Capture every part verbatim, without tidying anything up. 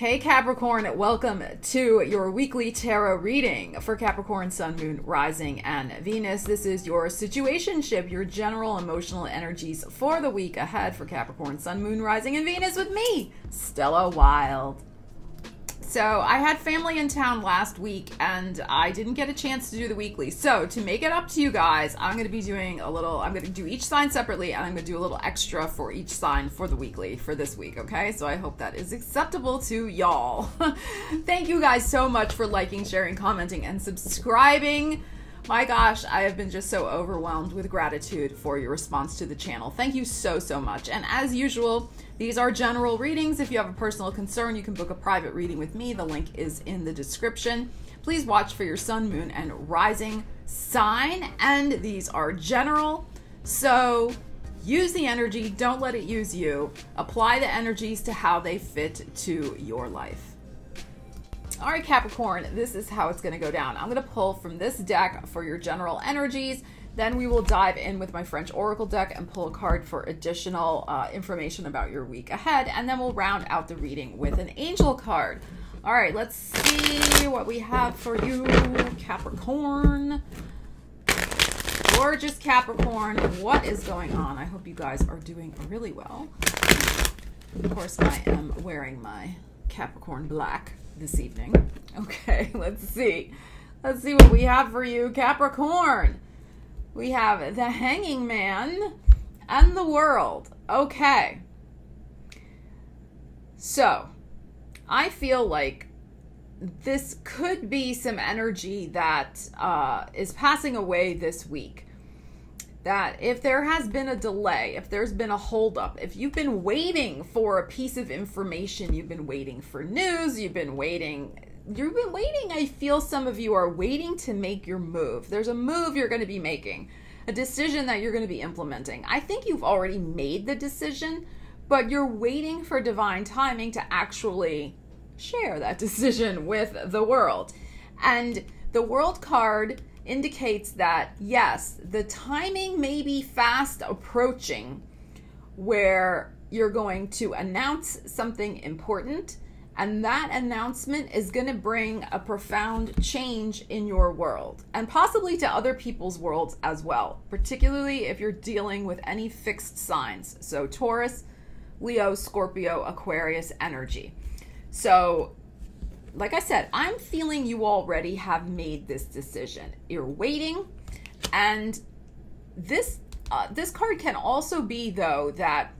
Hey Capricorn, welcome to your weekly tarot reading for Capricorn, Sun, Moon, Rising, and Venus. This is your situationship, your general emotional energies for the week ahead for Capricorn, Sun, Moon, Rising, and Venus with me, Stella Wilde. So I had family in town last week and I didn't get a chance to do the weekly. So to make it up to you guys, I'm going to be doing a little, I'm going to do each sign separately and I'm going to do a little extra for each sign for the weekly for this week. Okay. So I hope that is acceptable to y'all. Thank you guys so much for liking, sharing, commenting, and subscribing. My gosh, I have been just so overwhelmed with gratitude for your response to the channel. Thank you so, so much. And as usual, these are general readings. If you have a personal concern, you can book a private reading with me. The link is in the description. Please watch for your sun, moon, and rising sign. And these are general. So use the energy. Don't let it use you. Apply the energies to how they fit to your life. All right, Capricorn, this is how it's going to go down. I'm going to pull from this deck for your general energies. Then we will dive in with my French Oracle deck and pull a card for additional uh, information about your week ahead. And then we'll round out the reading with an angel card. All right, let's see what we have for you, Capricorn. Gorgeous Capricorn, what is going on? I hope you guys are doing really well. Of course, I am wearing my Capricorn black this evening. Okay, let's see. Let's see what we have for you, Capricorn. We have the Hanging Man and the World. Okay. So, I feel like this could be some energy that uh, is passing away this week. That if there has been a delay, if there's been a holdup, if you've been waiting for a piece of information, you've been waiting for news, you've been waiting, you've been waiting, I feel some of you are waiting to make your move. There's a move you're going to be making, a decision that you're going to be implementing. I think you've already made the decision, but you're waiting for divine timing to actually share that decision with the world. And the World card indicates that, yes, the timing may be fast approaching where you're going to announce something important, and that announcement is going to bring a profound change in your world and possibly to other people's worlds as well, particularly if you're dealing with any fixed signs. So Taurus, Leo, Scorpio, Aquarius energy. So like I said, I'm feeling you already have made this decision. You're waiting. And this, uh, this card can also be, though, that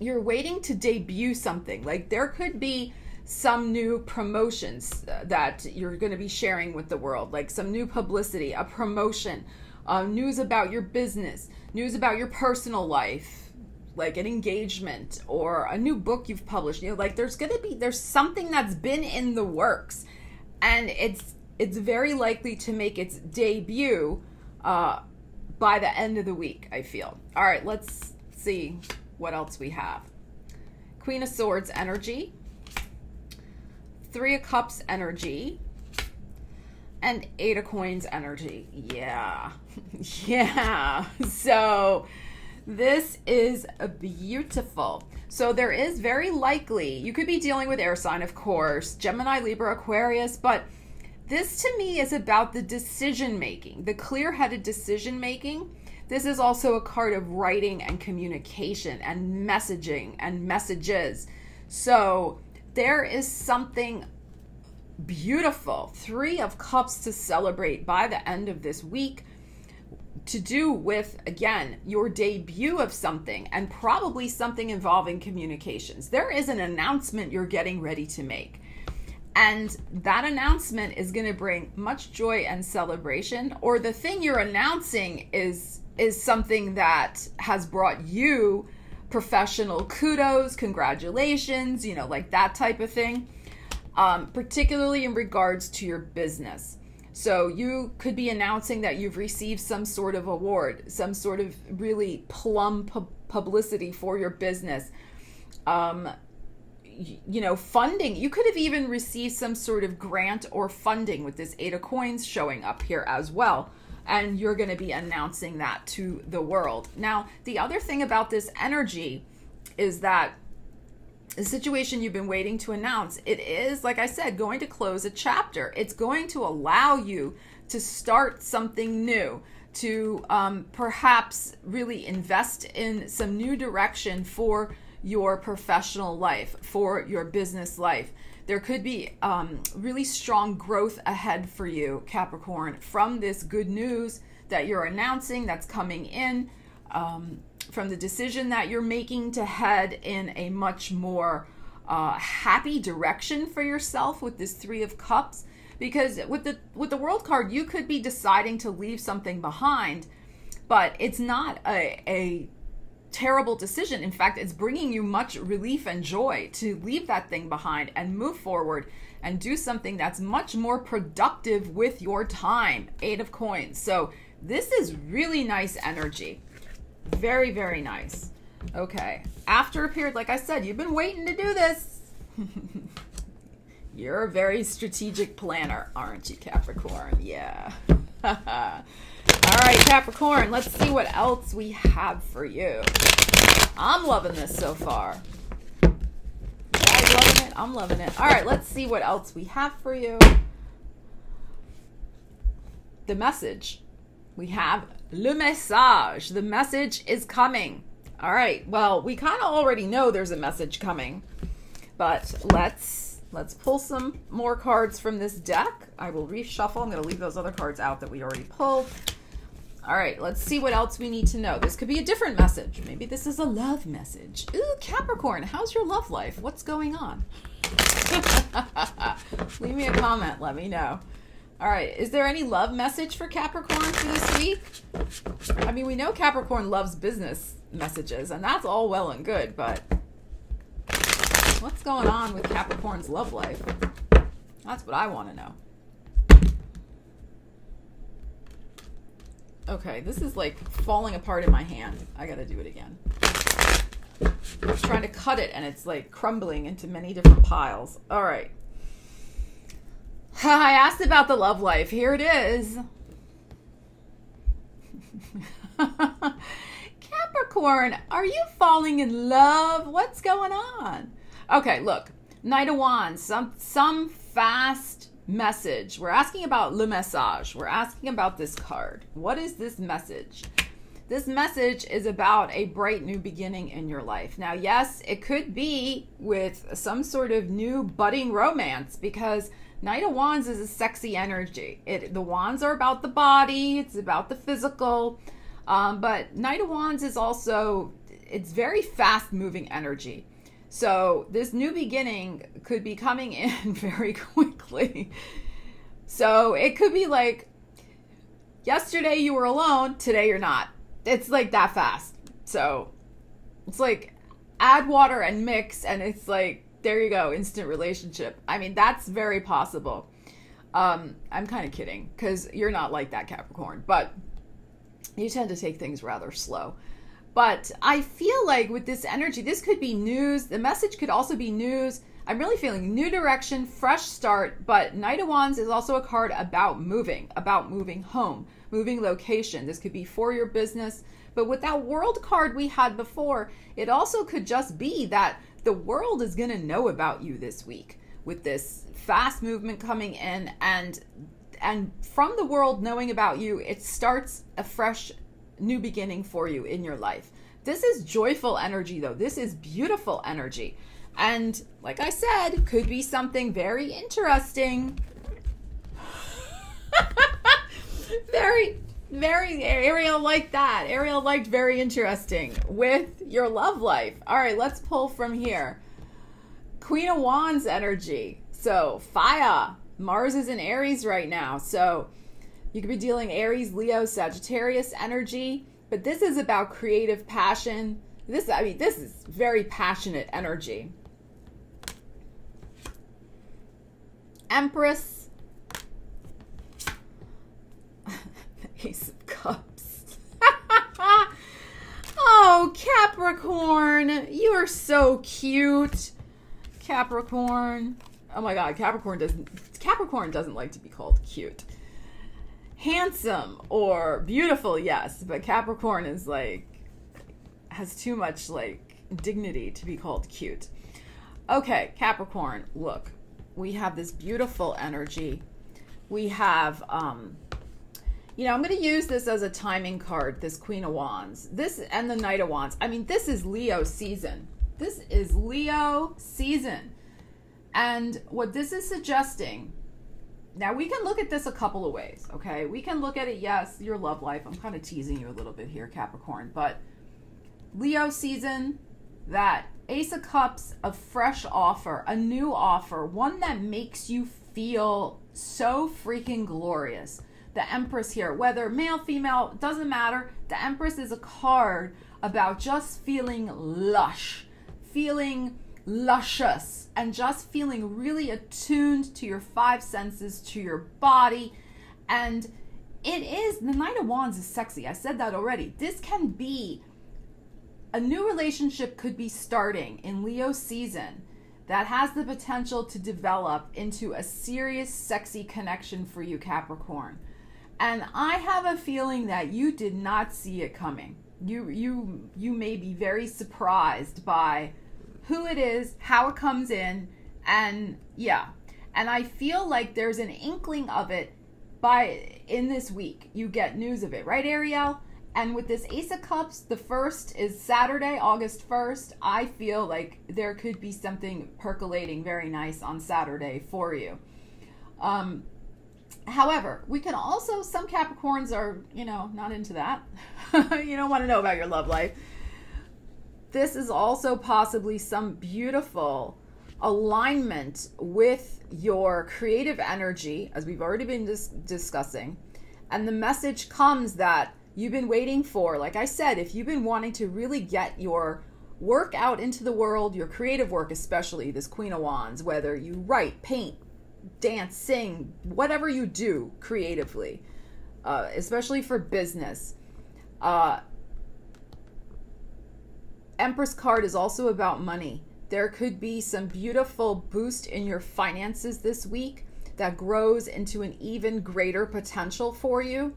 you're waiting to debut something. Like there could be some new promotions that you're going to be sharing with the world, like some new publicity, a promotion, uh, news about your business, news about your personal life, like an engagement or a new book you've published. You know, like there's going to be, there's something that's been in the works and it's, it's very likely to make its debut uh, by the end of the week, I feel. All right, let's see what else we have. Queen of Swords energy, Three of Cups energy, and Eight of Coins energy. Yeah. Yeah. So this is a beautiful. So there is very likely, you could be dealing with air sign, of course, Gemini, Libra, Aquarius, but this to me is about the decision-making, the clear-headed decision-making. This is also a card of writing and communication and messaging and messages. So there is something beautiful, Three of Cups, to celebrate by the end of this week, to do with, again, your debut of something and probably something involving communications. There is an announcement you're getting ready to make. And that announcement is going to bring much joy and celebration, or the thing you're announcing is, is something that has brought you professional kudos, congratulations, you know, like that type of thing, um, particularly in regards to your business. So you could be announcing that you've received some sort of award, some sort of really plum pu publicity for your business, um, you know, funding. You could have even received some sort of grant or funding with this Eight of Coins showing up here as well. And you're going to be announcing that to the world. Now, the other thing about this energy is that the situation you've been waiting to announce. It is, like I said, going to close a chapter. It's going to allow you to start something new, to um, perhaps really invest in some new direction for your professional life, for your business life. There could be um, really strong growth ahead for you, Capricorn, from this good news that you're announcing that's coming in, um, from the decision that you're making to head in a much more uh, happy direction for yourself with this Three of Cups. Because with the with the World card, you could be deciding to leave something behind, but it's not a, a terrible decision. In fact, it's bringing you much relief and joy to leave that thing behind and move forward and do something that's much more productive with your time. Eight of Coins. So this is really nice energy. Very, very nice. Okay. After a period, like I said, you've been waiting to do this. You're a very strategic planner, aren't you, Capricorn? Yeah. All right, Capricorn, let's see what else we have for you. I'm loving this so far. You guys loving it? I'm loving it. All right, let's see what else we have for you. The message. We have le message. The message is coming. All right, well, we kind of already know there's a message coming, but let's... Let's pull some more cards from this deck. I will reshuffle. I'm going to leave those other cards out that we already pulled. All right, let's see what else we need to know. This could be a different message. Maybe this is a love message. Ooh, Capricorn, how's your love life? What's going on? Leave me a comment. Let me know. All right, is there any love message for Capricorn for this week? I mean, we know Capricorn loves business messages, and that's all well and good, but... what's going on with Capricorn's love life? That's what I want to know. Okay, this is like falling apart in my hand. I got to do it again. I'm trying to cut it and it's like crumbling into many different piles. All right. I asked about the love life. Here it is. Capricorn, are you falling in love? What's going on? Okay, look, Knight of Wands, some, some fast message. We're asking about le message. We're asking about this card. What is this message? This message is about a bright new beginning in your life. Now, yes, it could be with some sort of new budding romance, because Knight of Wands is a sexy energy. It, the wands are about the body. It's about the physical. Um, but Knight of Wands is also, it's very fast moving energy. So this new beginning could be coming in very quickly. So it could be like, yesterday you were alone, today you're not. It's like that fast. So it's like add water and mix, and it's like, there you go, instant relationship. I mean, that's very possible. Um, I'm kind of kidding, because you're not like that, Capricorn, but you tend to take things rather slow. But I feel like with this energy, this could be news. The message could also be news. I'm really feeling new direction, fresh start. But Knight of Wands is also a card about moving, about moving home, moving location. This could be for your business. But with that World card we had before, it also could just be that the world is going to know about you this week with this fast movement coming in. And, and from the world knowing about you, it starts a fresh new beginning for you in your life. This is joyful energy, though. This is beautiful energy. And like I said, could be something very interesting. Very, very, Ariel liked that. Ariel liked very interesting with your love life. All right, let's pull from here. Queen of Wands energy. So fire. Mars is in Aries right now. So you could be dealing Aries, Leo, Sagittarius energy, but this is about creative passion. This, I mean, this is very passionate energy. Empress. Ace of Cups. Oh, Capricorn, you are so cute. Capricorn. Oh my God, Capricorn doesn't, Capricorn doesn't like to be called cute. Handsome or beautiful, yes, but Capricorn is like, has too much like dignity to be called cute. Okay, Capricorn, look, we have this beautiful energy. We have, um, you know, I'm going to use this as a timing card, this Queen of Wands, this and the Knight of Wands. I mean, this is Leo season. This is Leo season. And what this is suggesting, now we can look at this a couple of ways, okay? We can look at it, yes, your love life. I'm kind of teasing you a little bit here, Capricorn, but Leo season, that Ace of Cups, a fresh offer, a new offer, one that makes you feel so freaking glorious. The Empress here, whether male, female, doesn't matter. The Empress is a card about just feeling lush, feeling luscious, and just feeling really attuned to your five senses, to your body. And it is, the Knight of Wands is sexy. I said that already. This can be a new relationship could be starting in Leo season that has the potential to develop into a serious, sexy connection for you, Capricorn. And I have a feeling that you did not see it coming. You, you, you may be very surprised by who it is, how it comes in, and yeah. And I feel like there's an inkling of it by in this week. You get news of it, right, Ariel? And with this Ace of Cups, the first is Saturday, August first. I feel like there could be something percolating very nice on Saturday for you. Um, however, we can also, some Capricorns are, you know, not into that. You don't want to know about your love life. This is also possibly some beautiful alignment with your creative energy, as we've already been dis discussing. And the message comes that you've been waiting for, like I said, if you've been wanting to really get your work out into the world, your creative work especially, this Queen of Wands, whether you write, paint, dance, sing, whatever you do creatively, uh, especially for business, uh, Empress card is also about money. There could be some beautiful boost in your finances this week that grows into an even greater potential for you.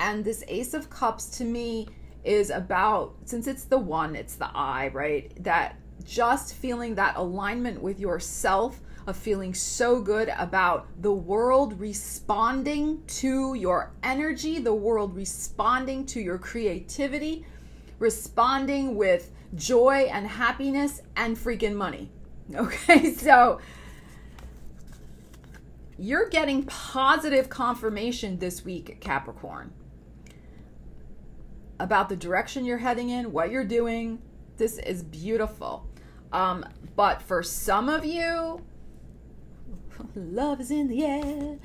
And this Ace of Cups to me is about, since it's the one, it's the I, right? That just feeling that alignment with yourself, of feeling so good about the world responding to your energy, the world responding to your creativity, responding with joy and happiness and freaking money. Okay, so you're getting positive confirmation this week, Capricorn, about the direction you're heading in, what you're doing. This is beautiful. Um, but for some of you, love is in the air.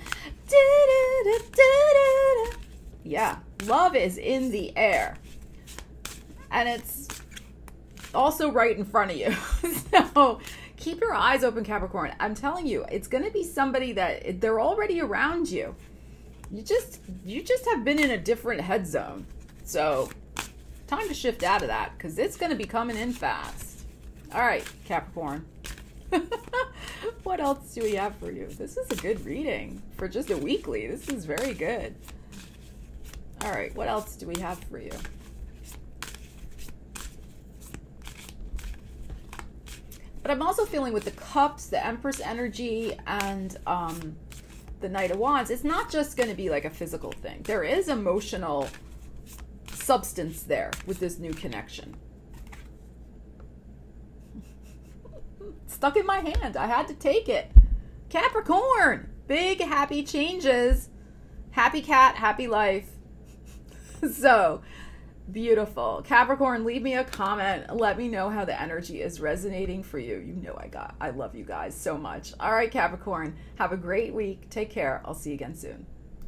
Yeah, love is in the air. And it's also right in front of you. So keep your eyes open, Capricorn. I'm telling you, it's going to be somebody that they're already around you. You just, you just have been in a different head zone. So time to shift out of that, because it's going to be coming in fast. All right, Capricorn. What else do we have for you? This is a good reading for just a weekly. This is very good. All right, what else do we have for you? But I'm also feeling with the cups, the Empress energy, and um, the Knight of Wands, it's not just going to be like a physical thing. There is emotional substance there with this new connection. Stuck in my hand. I had to take it. Capricorn, big happy changes. Happy cat, happy life. So beautiful. Capricorn, leave me a comment. Let me know how the energy is resonating for you. You know I got, I love you guys so much. All right, Capricorn, have a great week. Take care. I'll see you again soon.